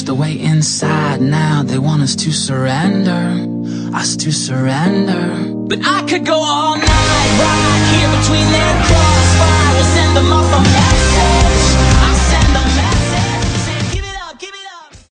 forced the way inside. Now they want us to surrender, us to surrender. But I could go all night right here between their crossfire. We'll send them off on message.